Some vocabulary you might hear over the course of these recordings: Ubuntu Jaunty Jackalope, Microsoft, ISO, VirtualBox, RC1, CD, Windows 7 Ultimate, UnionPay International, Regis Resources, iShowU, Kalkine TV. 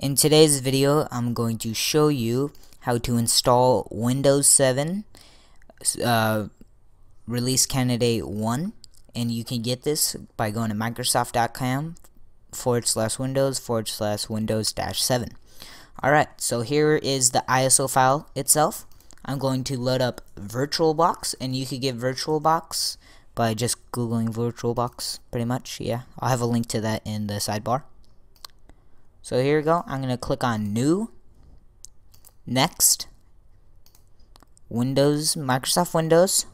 In today's video, I'm going to show you how to install Windows 7 Release Candidate 1, and you can get this by going to Microsoft.com/Windows/Windows-7. Alright, so here is the ISO file itself. I'm going to load up VirtualBox, and you could get VirtualBox by just googling VirtualBox, pretty much. Yeah, I'll have a link to that in the sidebar. So here we go. I'm going to click on New, Next, Windows, Microsoft Windows,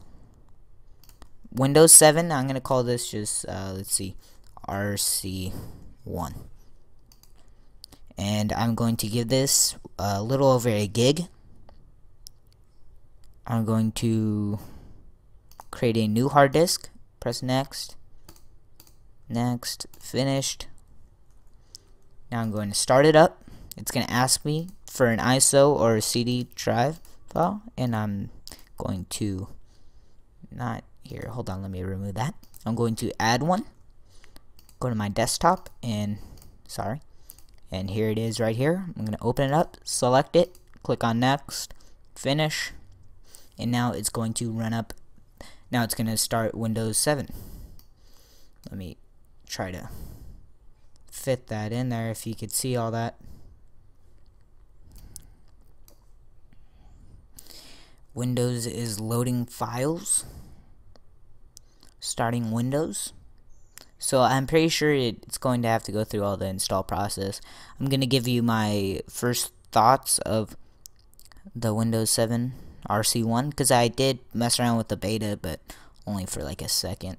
Windows 7. I'm going to call this just, let's see, RC1. And I'm going to give this a little over a gig. I'm going to create a new hard disk, press next, next, finished. Now I'm going to start it up. It's going to ask me for an ISO or a CD drive file, and I'm going to not here. Hold on, let me remove that. I'm going to add one. Go to my desktop and sorry, and here it is right here. I'm going to open it up, select it, click on next, finish. And now it's going to run up. Now it's going to start Windows 7. Let me try to fit that in there if you could see all that. Windows is loading files. Starting Windows. So I'm pretty sure it's going to have to go through all the install process. I'm going to give you my first thoughts of the Windows 7 RC1, because I did mess around with the beta, but only for like a second.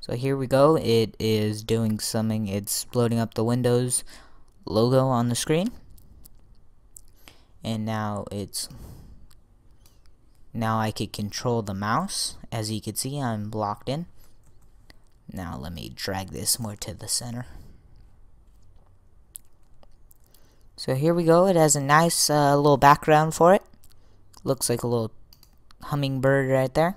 So here we go. It is doing something. It's loading up the Windows logo on the screen, and now it's I could control the mouse. As you can see, I'm locked in. Now let me drag this more to the center. So here we go. It has a nice little background for it. Looks like a little hummingbird right there.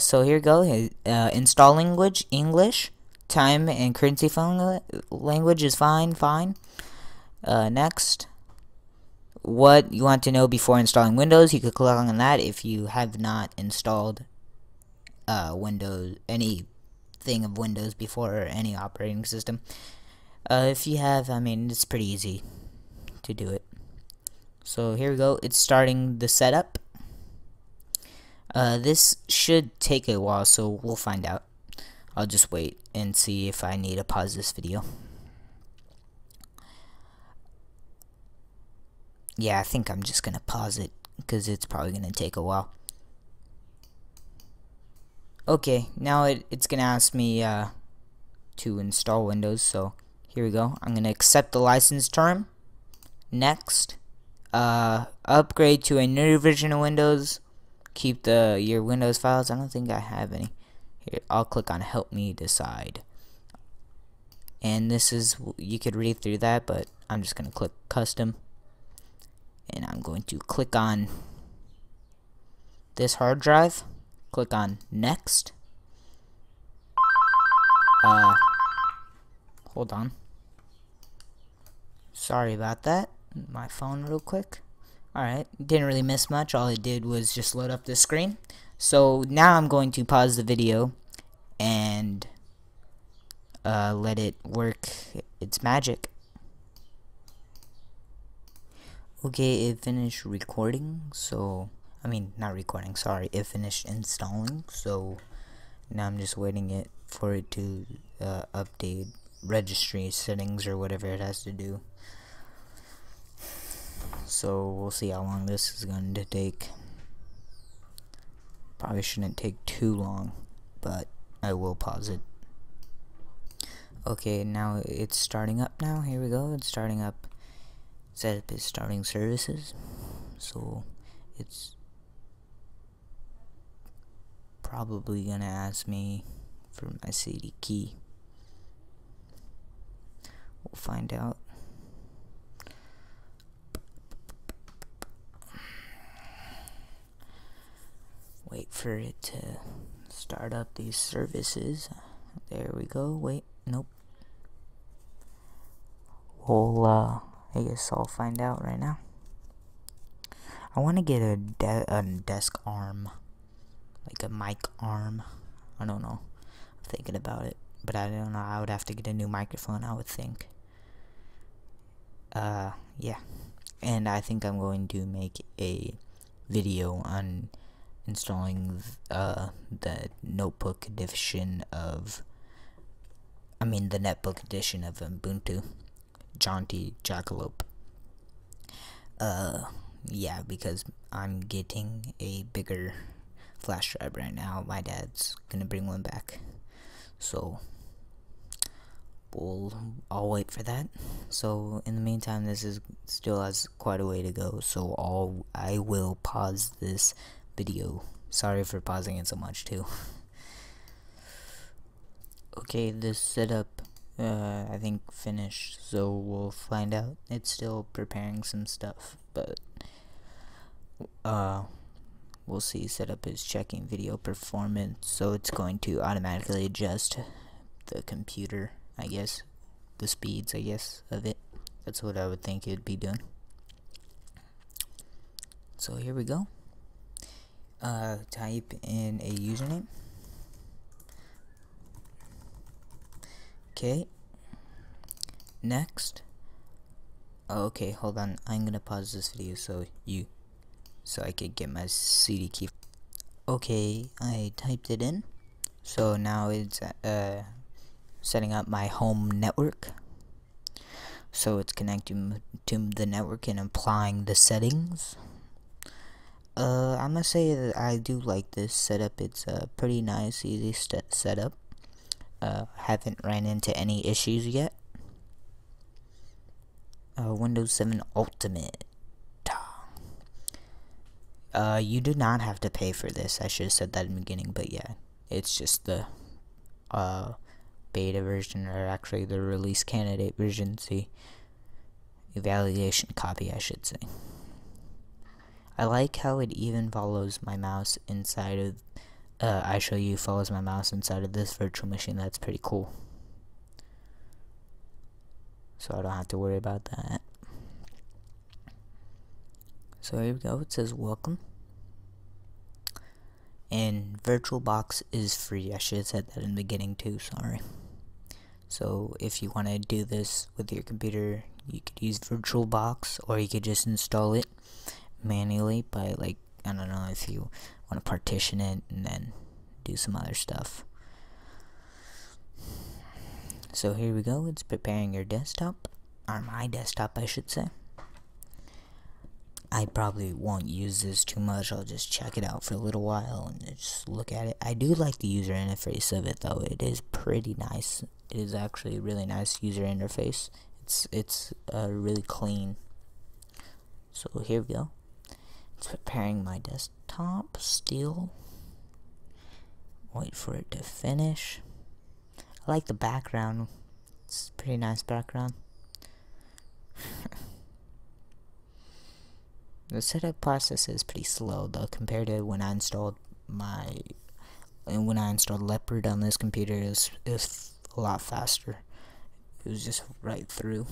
So here we go. Install language, English. Time and currency phone language is fine. Next. What you want to know before installing Windows, you could click on that if you have not installed Windows, anything of Windows before, or any operating system. If you have, I mean, it's pretty easy to do it. So here we go. It's starting the setup. This should take a while, so we'll find out. I'll just wait and see if I need to pause this video. Yeah, I think I'm just going to pause it because it's probably going to take a while. Okay, now it's going to ask me to install Windows, so here we go. I'm going to accept the license term. Next. Upgrade to a new version of Windows. Keep your Windows files. I don't think I have any. Here, I'll click on Help Me Decide. And this is, you could read through that, but I'm just going to click Custom. And I'm going to click on this hard drive. Click on Next. Hold on. Sorry about that. My phone real quick. Alright, didn't really miss much. All it did was just load up this screen. So now I'm going to pause the video and let it work its magic. Okay, it finished recording, so I mean not recording, sorry, it finished installing. So now I'm just waiting for it to update registry settings or whatever it has to do. So we'll see how long this is going to take. Probably shouldn't take too long, but I will pause it. Okay, now it's starting up now. Here we go. It's starting up. Setup is starting services. So it's probably going to ask me for my CD key. We'll find out. Wait for it to start up these services. There we go. Wait, nope. we'll I guess I'll find out right now. I want to get a desk arm, like a mic arm. I don't know. I'm thinking about it, but I don't know. I would have to get a new microphone, I would think. Yeah. And I think I'm going to make a video on installing the notebook edition of, I mean the netbook edition of Ubuntu Jaunty Jackalope. Yeah, because I'm getting a bigger flash drive right now. My dad's gonna bring one back, so I'll wait for that. So in the meantime, this is still has quite a way to go, so I will pause this video. Sorry for pausing it so much too. Okay, this setup I think finished, so we'll find out. It's still preparing some stuff, but we'll see. Setup is checking video performance, so it's going to automatically adjust the computer, I guess, the speeds, I guess, of it. That's what I would think it'd be doing. So here we go. Type in a username. Okay. Next. Okay, hold on. I'm gonna pause this video so I could get my CD key. Okay, I typed it in. So now it's setting up my home network. So it's connecting to the network and applying the settings. I'm gonna say that I do like this setup. It's a pretty nice, easy setup. Haven't ran into any issues yet. Windows 7 Ultimate. You do not have to pay for this. I should have said that in the beginning, but yeah, it's just the beta version, or actually the release candidate version. See, evaluation copy, I should say. I like how it even follows my mouse inside of iShowU follows my mouse inside of this virtual machine. That's pretty cool. So I don't have to worry about that. So here we go. It says welcome. And VirtualBox is free. I should have said that in the beginning too. Sorry. So if you want to do this with your computer, you could use VirtualBox, or you could just install it manually by, like, I don't know, if you want to partition it and then do some other stuff. So here we go. It's preparing your desktop, or my desktop, I should say. I probably won't use this too much. I'll just check it out for a little while and just look at it. I do like the user interface of it, though. It is pretty nice. It is actually a really nice user interface. It's really clean. So here we go. It's preparing my desktop still. Wait for it to finish. I like the background. It's a pretty nice background. The setup process is pretty slow though, compared to when I installed Leopard on this computer. It was a lot faster. It was just right through.